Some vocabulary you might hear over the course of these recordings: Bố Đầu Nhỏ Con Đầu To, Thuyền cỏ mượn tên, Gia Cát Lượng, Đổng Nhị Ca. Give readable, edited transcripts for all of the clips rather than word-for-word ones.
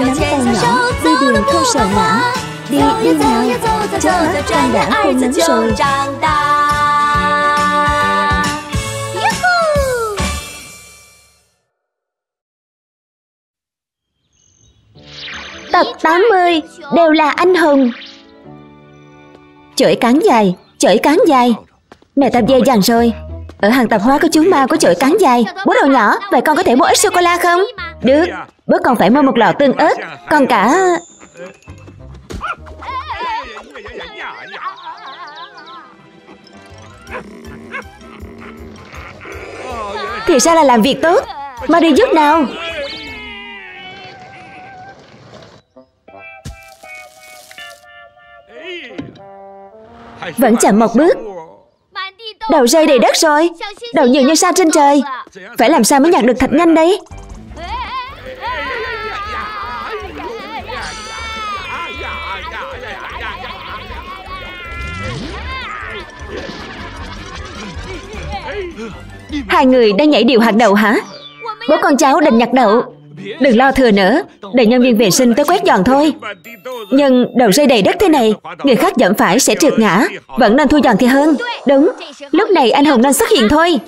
nắm tay nhỏ đi đường không sợ ngã. Đi đi nào, trước mắt con đã khôn lớn rồi. Tập 80 đều là anh hùng. Chổi cán dài, chổi cán dài. Mẹ tập dây dằn rồi. Ở hàng tạp hóa có chú ma có chổi cán dài. Bố đầu nhỏ, vậy con có thể mua ít sô-cô-la không? Được, bố còn phải mua một lọ tương ớt. Còn cả... Thì ra là làm việc tốt. Mau đi giúp nào. Vẫn chậm một bước. Đầu rơi đầy đất rồi. Đầu nhiều như sao trên trời. Phải làm sao mới nhặt được thạch nhanh đấy. Hai người đang nhảy điệu hạt đậu hả? Bố con cháu định nhặt đậu. Đừng lo thừa nữa, để nhân viên vệ sinh tới quét dọn thôi. Nhưng đầu rơi đầy đất thế này, người khác dẫm phải sẽ trượt ngã. Vẫn nên thu dọn thì hơn. Đúng, lúc này anh hùng nên xuất hiện thôi.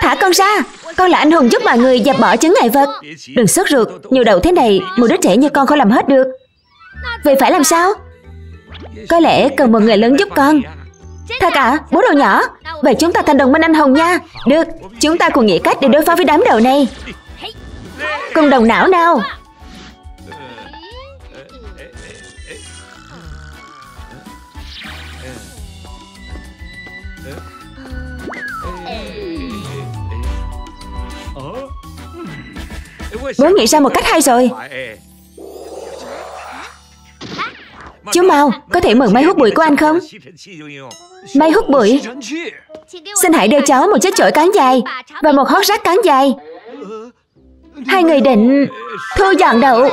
Thả con ra, con là anh hùng giúp mọi người dẹp bỏ chứng ngại vật. Đừng sốt ruột, nhiều đậu thế này, một đứa trẻ như con không làm hết được. Vậy phải làm sao? Có lẽ cần một người lớn giúp con. Thật à, bố đầu nhỏ? Vậy chúng ta thành đồng minh anh hùng nha. Được, chúng ta cùng nghĩ cách để đối phó với đám đậu này. Cùng đồng não nào. Bố nghĩ ra một cách hay rồi. Chú Mao, có thể mượn máy hút bụi của anh không? Máy hút bụi? Xin hãy đưa cháu một chiếc chổi cán dài và một hót rác cán dài. Hai người định thu dọn đậu.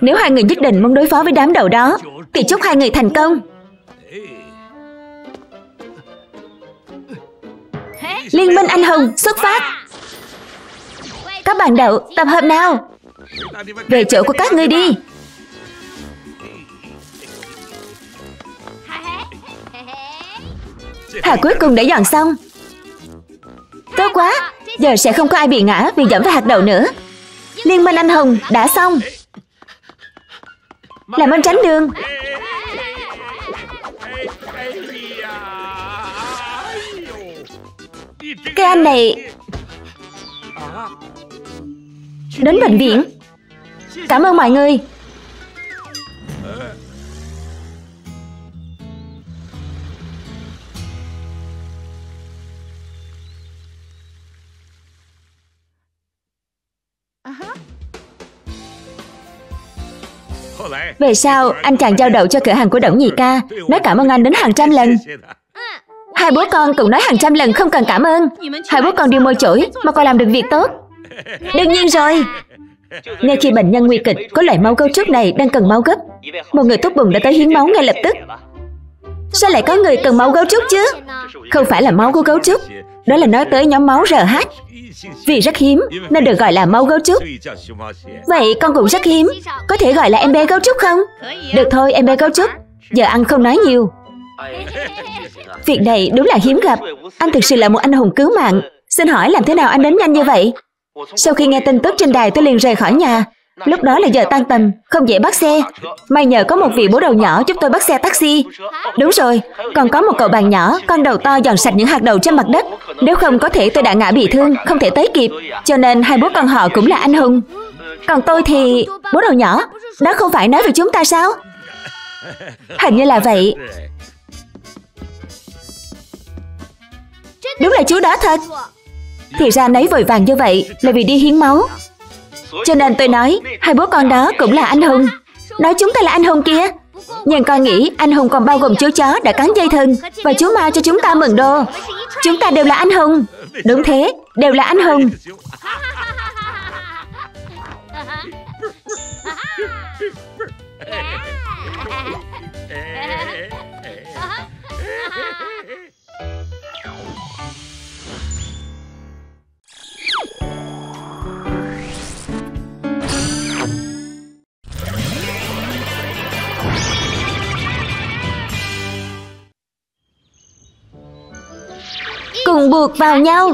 Nếu hai người nhất định muốn đối phó với đám đậu đó thì chúc hai người thành công. Liên minh anh hùng xuất phát. Các bạn đậu tập hợp nào. Về chỗ của các ngươi đi. Thà cuối cùng đã dọn xong. Tốt quá. Giờ sẽ không có ai bị ngã vì dẫm vào hạt đậu nữa. Liên minh anh hùng đã xong. Làm ơn tránh đường. Cái anh này. Đến bệnh viện. Cảm ơn mọi người. Về sau anh chàng giao đậu cho cửa hàng của Đổng Nhị Ca, nói cảm ơn anh đến hàng trăm lần. Hai bố con cũng nói hàng trăm lần không cần cảm ơn. Hai bố con đi mua chổi mà còn làm được việc tốt. Đương nhiên rồi. Ngay khi bệnh nhân nguy kịch có loại máu gấu trước này đang cần máu gấp, một người tốt bụng đã tới hiến máu ngay lập tức. Sao lại có người cần máu gấu trúc chứ? Không phải là máu của gấu trúc. Đó là nói tới nhóm máu RH. Vì rất hiếm nên được gọi là máu gấu trúc. Vậy con cũng rất hiếm. Có thể gọi là em bé gấu trúc không? Được thôi, em bé gấu trúc. Giờ ăn không nói nhiều. Việc này đúng là hiếm gặp. Anh thực sự là một anh hùng cứu mạng. Xin hỏi làm thế nào anh đến nhanh như vậy? Sau khi nghe tin tức trên đài tôi liền rời khỏi nhà. Lúc đó là giờ tan tầm, không dễ bắt xe. May nhờ có một vị bố đầu nhỏ giúp tôi bắt xe taxi. Đúng rồi, còn có một cậu bạn nhỏ, con đầu to dọn sạch những hạt đậu trên mặt đất. Nếu không có thể tôi đã ngã bị thương, không thể tới kịp. Cho nên hai bố con họ cũng là anh hùng. Còn tôi thì... Bố đầu nhỏ, đó không phải nói về chúng ta sao? Hình như là vậy. Đúng là chú đó thật. Thì ra nấy vội vàng như vậy là vì đi hiến máu. Cho nên tôi nói hai bố con đó cũng là anh hùng. Nói chúng ta là anh hùng kia. Nhưng con nghĩ anh hùng còn bao gồm chú chó đã cắn dây thừng và chú ma cho chúng ta mượn đồ. Chúng ta đều là anh hùng. Đúng thế, đều là anh hùng. Cùng buộc vào nhau.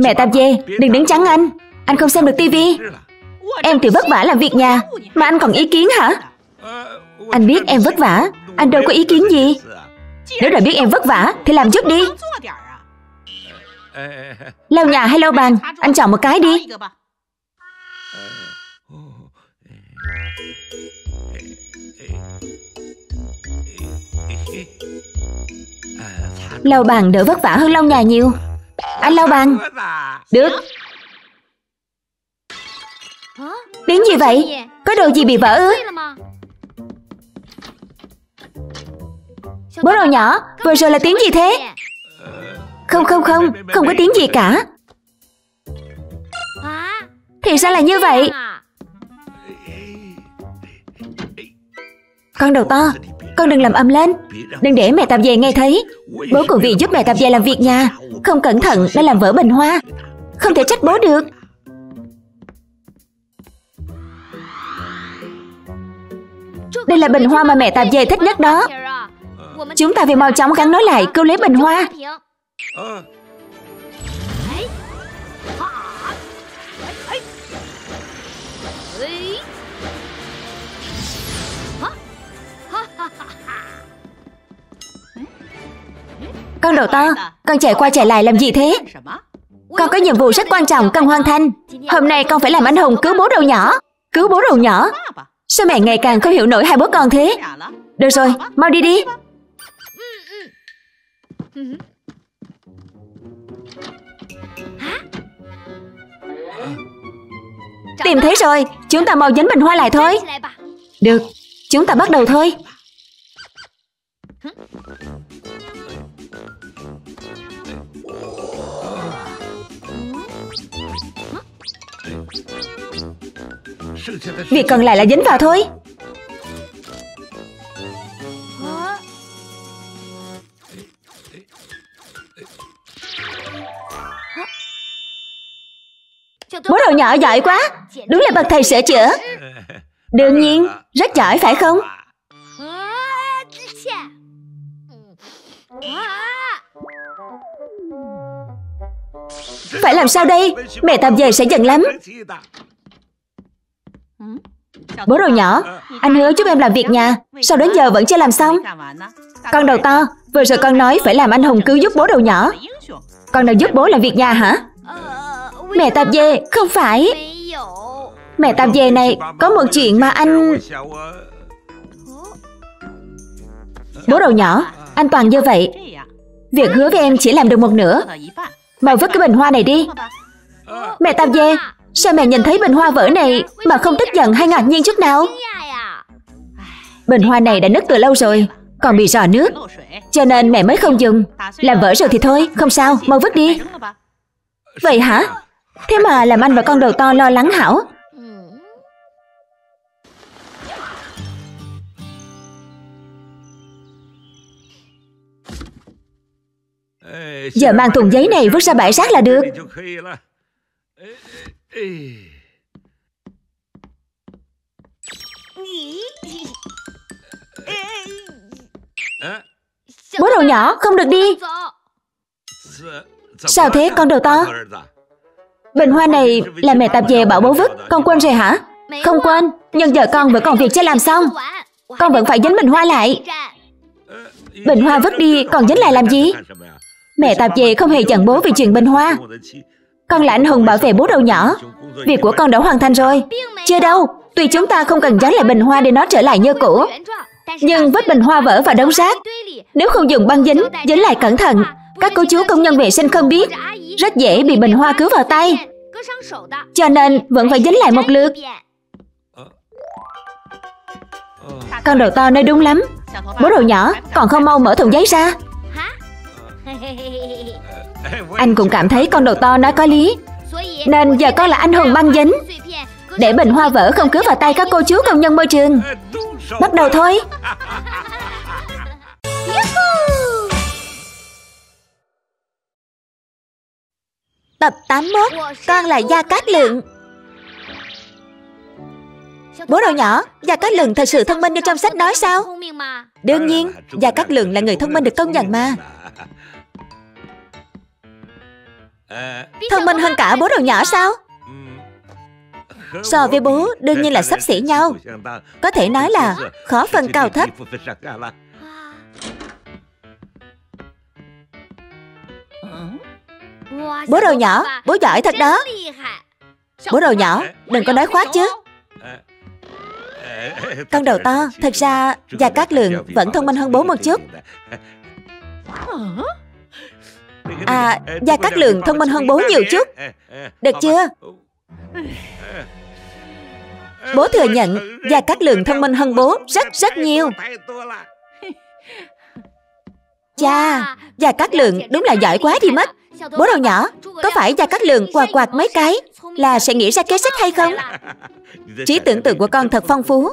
Mẹ Tạp Dê, đừng đứng trắng anh không xem được tivi. Em thì vất vả làm việc nhà, mà anh còn ý kiến hả? Anh biết em vất vả, anh đâu có ý kiến gì. Nếu đã biết em vất vả thì làm giúp đi. Lau nhà hay lau bàn, anh chọn một cái đi. Lau bàn đỡ vất vả hơn lau nhà nhiều. Anh lau bàn. Được. Tiếng gì vậy? Có đồ gì bị vỡ ư? Bố đồ nhỏ, vừa rồi là tiếng gì thế? Không, không có tiếng gì cả. Thì ra là như vậy. Con đầu to, con đừng làm ầm lên. Đừng để mẹ Tạp Dề nghe thấy. Bố cũng vì giúp mẹ Tạp Dề làm việc nhà, không cẩn thận đã làm vỡ bình hoa. Không thể trách bố được. Đây là bình hoa mà mẹ Tạp Dề thích nhất đó. Chúng ta phải mau chóng gắn nối lại, cứu lấy bình hoa. Con đầu to, con chạy qua chạy lại làm gì thế? Con có nhiệm vụ rất quan trọng, con hoàn thành. Hôm nay con phải làm anh hùng cứu bố đầu nhỏ. Cứu bố đầu nhỏ? Sao mẹ ngày càng không hiểu nổi hai bố con thế? Được rồi, mau đi đi. Tìm thấy rồi, chúng ta mau dính bình hoa lại thôi. Được, chúng ta bắt đầu thôi. Việc còn lại là dính vào thôi. Bố đầu nhỏ giỏi quá, đúng là bậc thầy sửa chữa. Đương nhiên, rất giỏi phải không? Phải làm sao đây? Mẹ Tạp Dề sẽ giận lắm. Bố đầu nhỏ, anh hứa giúp em làm việc nhà, sao đến giờ vẫn chưa làm xong? Con đầu to, vừa rồi con nói phải làm anh hùng cứu giúp bố đầu nhỏ. Con nào giúp bố làm việc nhà hả? Mẹ Tạp Dề, không phải. Mẹ Tạp Dề này, có một chuyện mà anh... Bố đầu nhỏ, anh toàn như vậy. Việc hứa với em chỉ làm được một nửa. Mày vứt cái bình hoa này đi. Mẹ Tạp Dề, sao mẹ nhìn thấy bình hoa vỡ này mà không tức giận hay ngạc nhiên chút nào? Bình hoa này đã nứt từ lâu rồi, còn bị rò nước, cho nên mẹ mới không dùng. Làm vỡ rồi thì thôi, không sao, mau vứt đi. Vậy hả? Thế mà làm anh và con đầu to lo lắng hảo. Giờ mang thùng giấy này vứt ra bãi rác là được. Bố đầu nhỏ, không được đi. Sao thế con đầu to? Bình hoa này là mẹ Tạp Dề bảo bố vứt, con quên rồi hả? Không quên, nhưng giờ con vẫn còn việc chưa làm xong. Con vẫn phải dính bình hoa lại. Bình hoa vứt đi, còn dính lại làm gì? Mẹ Tạp Dề không hề giận bố vì chuyện bình hoa. Con là anh hùng bảo vệ bố đầu nhỏ. Việc của con đã hoàn thành rồi. Chưa đâu, tuy chúng ta không cần dán lại bình hoa để nó trở lại như cũ, nhưng vứt bình hoa vỡ vào đống rác. Nếu không dùng băng dính lại cẩn thận, các cô chú công nhân vệ sinh không biết, rất dễ bị bình hoa cứa vào tay. Cho nên vẫn phải dính lại một lượt. Con đầu to nơi đúng lắm. Bố đầu nhỏ, còn không mau mở thùng giấy ra. Anh cũng cảm thấy con đầu to nói có lý, nên giờ con là anh hùng băng dính. Để bình hoa vỡ không cướp vào tay các cô chú công nhân môi trường. Bắt đầu thôi. Tập 81. Con là Gia Cát Lượng. Bố đầu nhỏ, Gia Cát Lượng thật sự thông minh như trong sách nói sao? Đương nhiên, Gia Cát Lượng là người thông minh được công nhận mà. Thông minh hơn cả bố đầu nhỏ sao? So với bố, đương nhiên là xấp xỉ nhau. Có thể nói là khó phân cao thấp. Bố đầu nhỏ, bố giỏi thật đó. Bố đầu nhỏ, đừng có nói khoác chứ. Con đầu to, thật ra Gia Cát Lượng vẫn thông minh hơn bố một chút. À, Gia Cát Lượng thông minh hơn bố nhiều chút. Được chưa? Bố thừa nhận Gia Cát Lượng thông minh hơn bố rất nhiều. Chà, Gia Cát Lượng đúng là giỏi quá thì mất. Bố đầu nhỏ, có phải Gia Cát Lượng quạt mấy cái là sẽ nghĩ ra kế sách hay không? Trí tưởng tượng của con thật phong phú.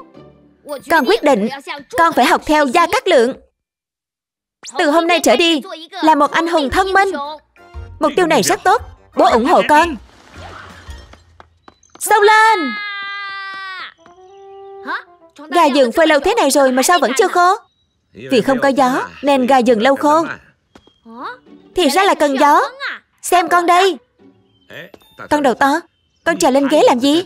Con quyết định con phải học theo Gia Cát Lượng. Từ hôm nay trở đi là một anh hùng thông minh. Mục tiêu này rất tốt. Bố ủng hộ con. Xông lên! Gà giường phơi lâu thế này rồi mà sao vẫn chưa khô? Vì không có gió nên gà giường lâu khô. Thì ra là cần gió. Xem con đây. Con đầu to, con trèo lên ghế làm gì?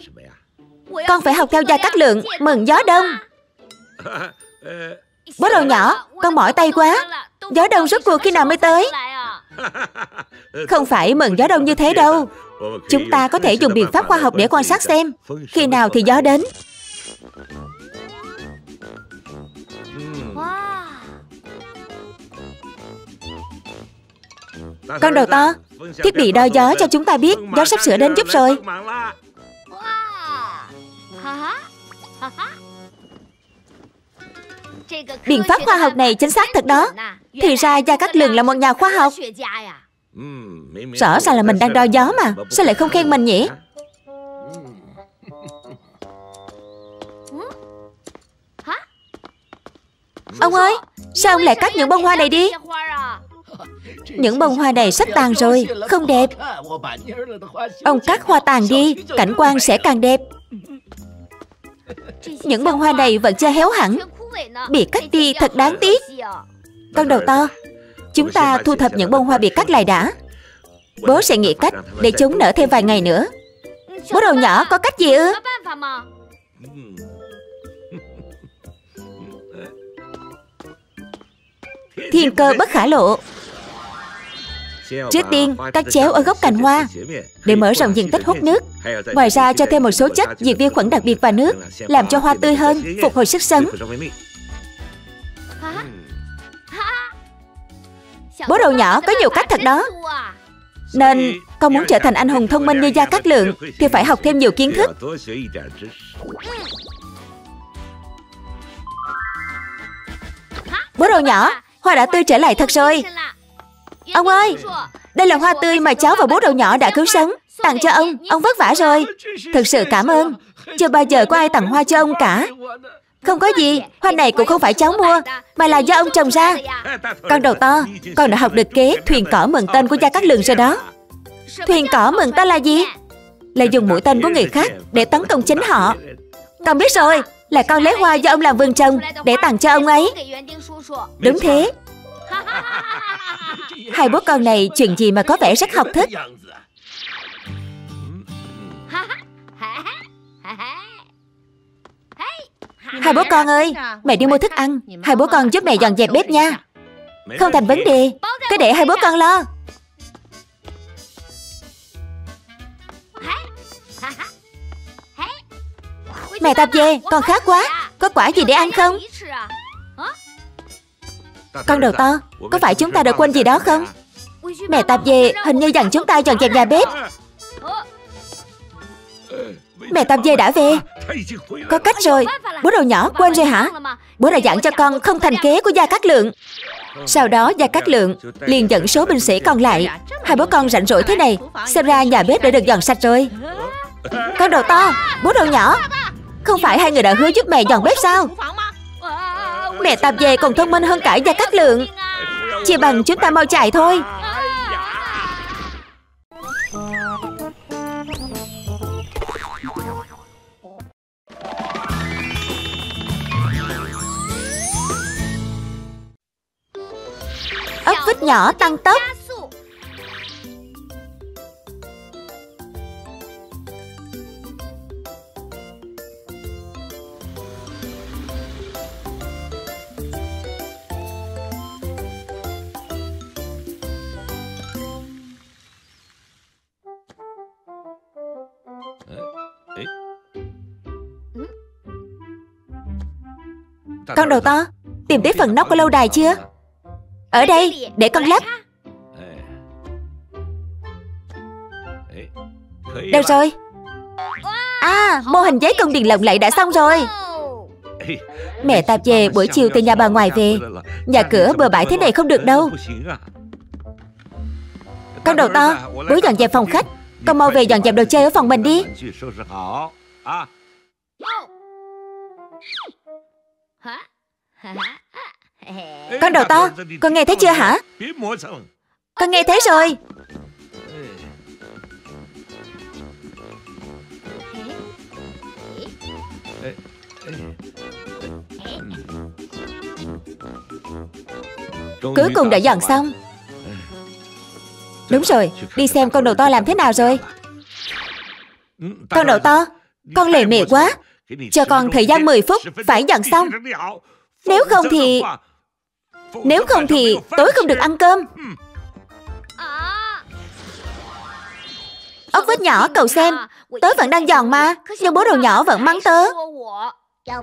Con phải học theo Gia Cát Lượng mừng gió đông. Bố đầu nhỏ, con mỏi tay quá. Gió đông rốt cuộc khi nào mới tới? Không phải mừng gió đông như thế đâu. Chúng ta có thể dùng biện pháp khoa học để quan sát xem khi nào thì gió đến. Con đầu to, thiết bị đo gió cho chúng ta biết gió sắp sửa đến giúp rồi. Biện pháp khoa học này chính xác thật đó. Thì ra Gia Cát Lượng là một nhà khoa học. Rõ ràng là mình đang đo gió mà. Sao lại không khen mình nhỉ? Ông ơi, sao ông lại cắt những bông hoa này đi? Những bông hoa này sắp tàn rồi, không đẹp. Ông cắt hoa tàn đi, cảnh quan sẽ càng đẹp. Những bông hoa này vẫn chưa héo hẳn, bị cắt đi thật đáng tiếc. Con đầu to, chúng ta thu thập những bông hoa bị cắt lại đã. Bố sẽ nghĩ cách để chúng nở thêm vài ngày nữa. Bố đầu nhỏ, có cách gì ư? Thiên cơ bất khả lộ. Trước tiên, cắt chéo ở gốc cành hoa để mở rộng diện tích hút nước. Ngoài ra cho thêm một số chất diệt vi khuẩn đặc biệt vào nước, làm cho hoa tươi hơn, phục hồi sức sống. Bố đầu nhỏ có nhiều cách thật đó. Nên con muốn trở thành anh hùng thông minh như Gia Cát Lượng thì phải học thêm nhiều kiến thức. Bố đầu nhỏ, hoa đã tươi trở lại thật rồi. Ông ơi, đây là hoa tươi mà cháu và bố đầu nhỏ đã cứu sống. Tặng cho ông vất vả rồi. Thực sự cảm ơn. Chưa bao giờ có ai tặng hoa cho ông cả. Không có gì, hoa này cũng không phải cháu mua, mà là do ông trồng ra. Con đầu to, con đã học được kế thuyền cỏ mượn tên của Gia Cát Lượng rồi đó. Thuyền cỏ mượn tên là gì? Là dùng mũi tên của người khác để tấn công chính họ. Con biết rồi, là con lấy hoa do ông làm vườn trồng để tặng cho ông ấy. Đúng thế. Hai bố con này chuyện gì mà có vẻ rất học thức. Hai bố con ơi, mẹ đi mua thức ăn. Hai bố con giúp mẹ dọn dẹp bếp nha. Không thành vấn đề, cứ để hai bố con lo. Mẹ tập về, con khát quá. Có quả gì để ăn không? Con đầu to, có phải chúng ta đã quên gì đó không? Mẹ tạp về hình như dặn chúng ta dọn dẹp nhà bếp. Mẹ Tam Dê đã về. Có cách rồi. Bố đầu nhỏ quên rồi hả? Bố đã dặn cho con không thành kế của Gia Cát Lượng. Sau đó Gia Cát Lượng liền dẫn số binh sĩ còn lại. Hai bố con rảnh rỗi thế này, xem ra nhà bếp đã được dọn sạch rồi. Con đầu to, bố đầu nhỏ, không phải hai người đã hứa giúp mẹ dọn bếp sao? Mẹ Tam Dê còn thông minh hơn cả Gia Cát Lượng. Chỉ bằng chúng ta mau chạy thôi. Ốc vít nhỏ tăng tốc. Con đầu to, tìm tới phần nóc của lâu đài chưa? Ở đây, để con lắp. Đâu rồi? À, mô hình giấy công điện lộng lẫy đã xong rồi. Mẹ Tạp về buổi chiều từ nhà bà ngoại về. Nhà cửa bừa bãi thế này không được đâu. Con đầu to, bố dọn dẹp phòng khách. Con mau về dọn dẹp đồ chơi ở phòng mình đi. Con đầu to, con nghe thấy chưa hả? Con nghe thấy rồi. Cuối cùng đã dọn xong. Đúng rồi, đi xem con đầu to làm thế nào rồi. Con đầu to, con lề mề quá. Cho con thời gian 10 phút phải dọn xong. Nếu không thì tối không được ăn cơm. Ốc vít nhỏ, cậu xem, tớ vẫn đang dọn mà. Nhưng bố đầu nhỏ vẫn mắng tớ.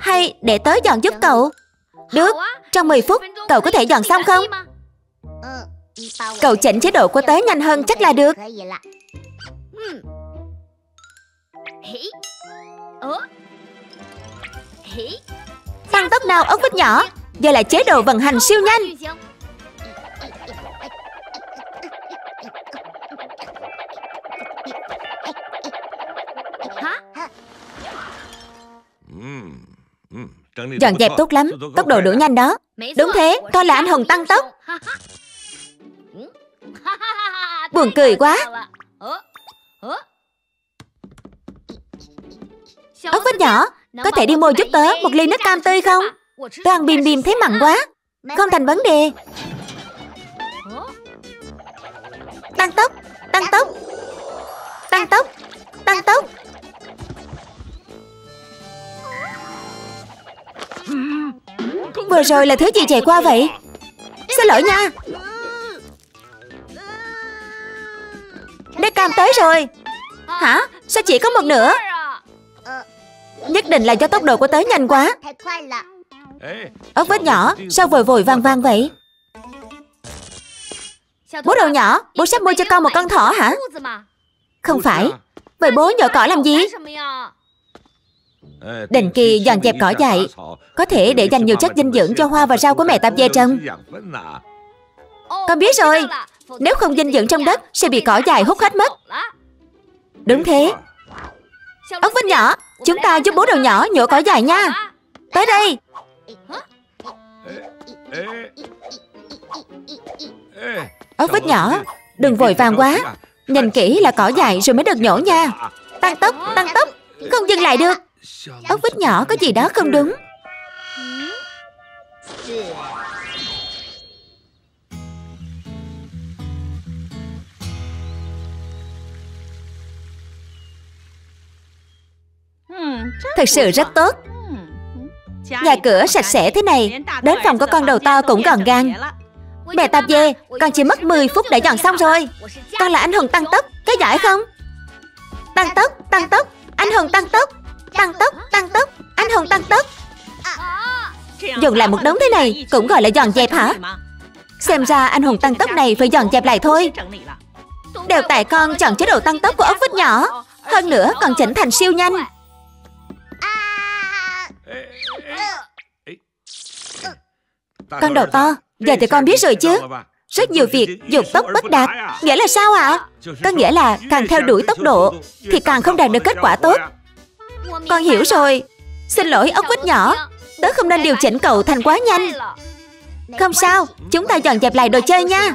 Hay để tớ dọn giúp cậu. Được, trong 10 phút cậu có thể dọn xong không? Cậu chỉnh chế độ của tớ nhanh hơn chắc là được. Tăng tốc nào ốc vít nhỏ. Giờ là chế độ vận hành siêu nhanh. Dọn dẹp tốt lắm. Tốc độ đủ nhanh đó. Đúng thế, con là anh hùng tăng tốc. Buồn cười quá. Ốc vít nhỏ, có thể đi mua giúp tớ một ly nước cam tươi không? Tớ ăn bìm bìm thấy mặn quá. Không thành vấn đề. Tăng tốc, tăng tốc, tăng tốc, tăng tốc. Vừa rồi là thứ gì chạy qua vậy? Xin lỗi nha. Nước cam tới rồi. Hả? Sao chỉ có một nửa? Nhất định là do tốc độ của tớ nhanh quá. Ốc vít nhỏ, sao vội vội vàng vàng vậy? Bố đầu nhỏ, bố sắp mua cho con một con thỏ hả? Không phải. Vậy bố nhổ cỏ làm gì? Định kỳ dọn dẹp cỏ dại, có thể để dành nhiều chất dinh dưỡng cho hoa và rau của mẹ Tạp Dê trồng. Con biết rồi. Nếu không dinh dưỡng trong đất sẽ bị cỏ dại hút hết mất. Đúng thế. Ốc vít nhỏ, chúng ta giúp bố đầu nhỏ nhổ cỏ dại nha. Tới đây. Ốc vít nhỏ, đừng vội vàng quá. Nhìn kỹ là cỏ dại rồi mới được nhổ nha. Tăng tốc, tăng tốc, không dừng lại được. Ốc vít nhỏ, có gì đó không đúng. Thật sự rất tốt. Nhà cửa sạch sẽ thế này, đến phòng của con đầu to cũng gọn gàng. Mẹ Tạp Dê, con chỉ mất 10 phút đã dọn xong rồi. Con là anh hùng tăng tốc, có giỏi không? Tăng tốc, anh hùng tăng tốc, anh hùng tăng tốc. Dùng lại một đống thế này cũng gọi là dọn dẹp hả? Xem ra anh hùng tăng tốc này phải dọn dẹp lại thôi. Đều tại con chọn chế độ tăng tốc của ốc vít nhỏ. hơn nữa, còn chỉnh thành siêu nhanh. Con đầu to, giờ thì con biết rồi chứ. Rất nhiều việc dục tốc bất đạt. Nghĩa là sao ạ? Có nghĩa là càng theo đuổi tốc độ thì càng không đạt được kết quả tốt. Con hiểu rồi. Xin lỗi ốc quýt nhỏ, tớ không nên điều chỉnh cậu thành quá nhanh. Không sao, chúng ta dọn dẹp lại đồ chơi nha.